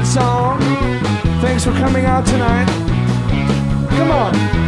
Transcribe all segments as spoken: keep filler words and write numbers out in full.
favorite song. Thanks for coming out tonight. Come on.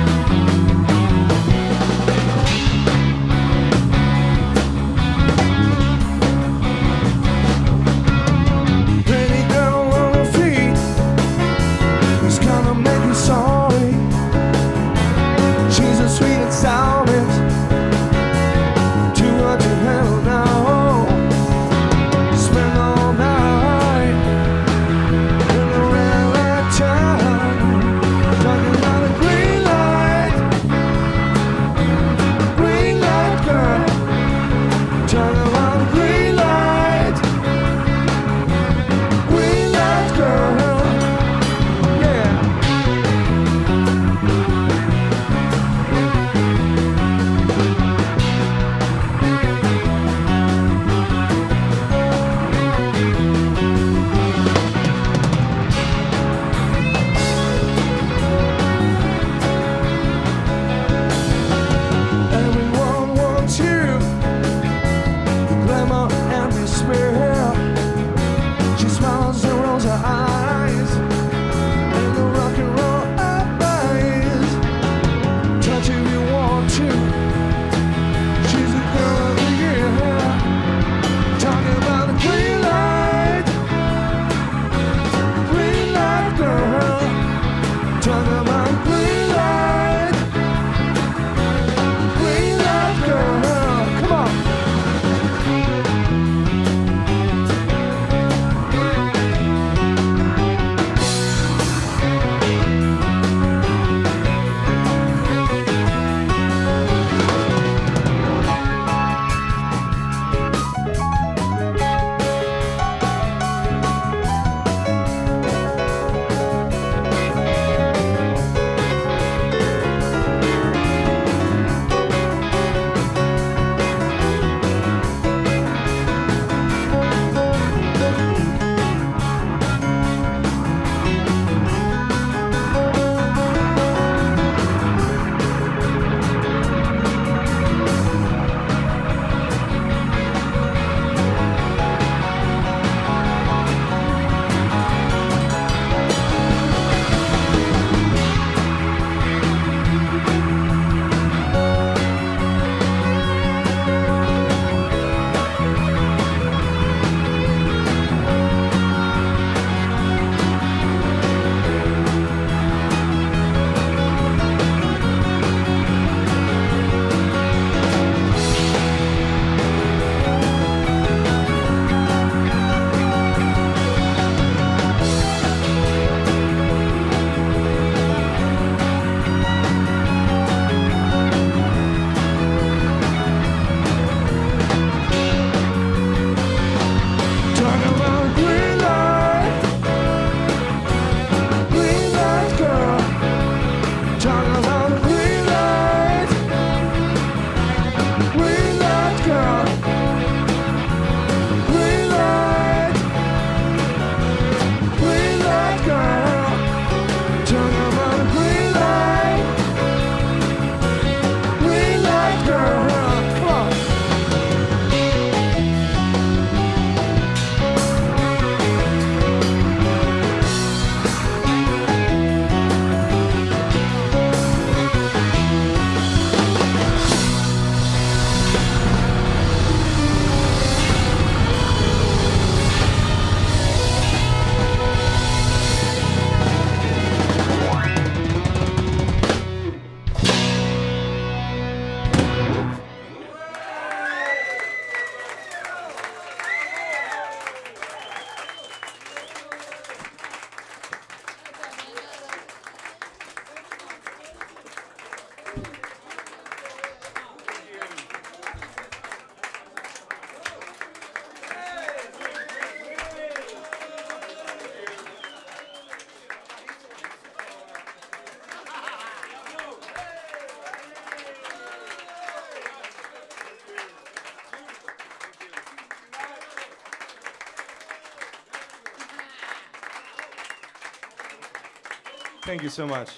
Thank you so much.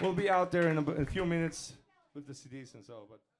We'll be out there in a, in a few minutes with the C Ds and so, but.